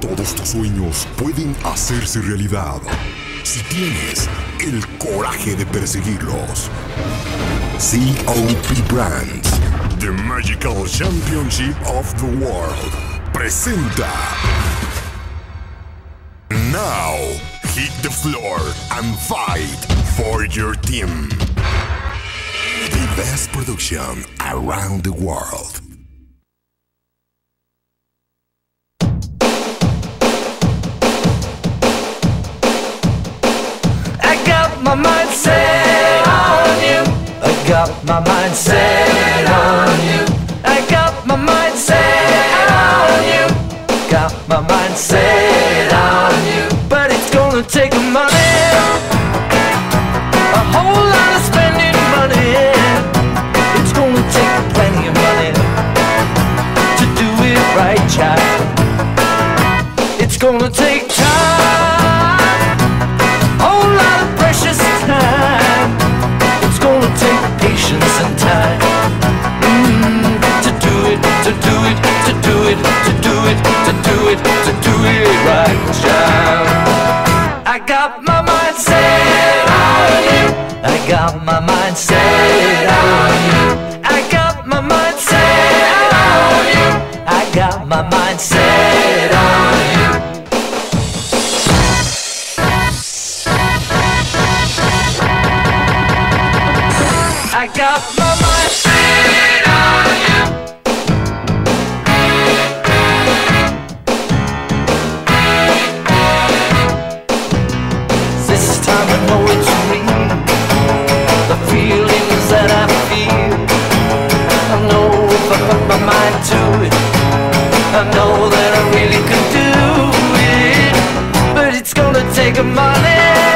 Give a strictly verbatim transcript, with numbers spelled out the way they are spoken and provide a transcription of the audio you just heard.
Todos tus sueños pueden hacerse realidad si tienes el coraje de perseguirlos. C O P Brands, The Magical Championship of the World, presenta Now hit the floor and fight for your team. The best production around the world. I got my mind set on you. I got my mind set on you. I got my mind set on you. Got my mind set on you. But it's gonna take money, a whole lot of spending money. It's gonna take plenty of money to do it right, child. It's gonna take time. I got my mind set on you. I got my mind set on you. I got my mind set on you. I got my mind set on you. I got my mind set on you. I know that I really could do it, but it's gonna take a money.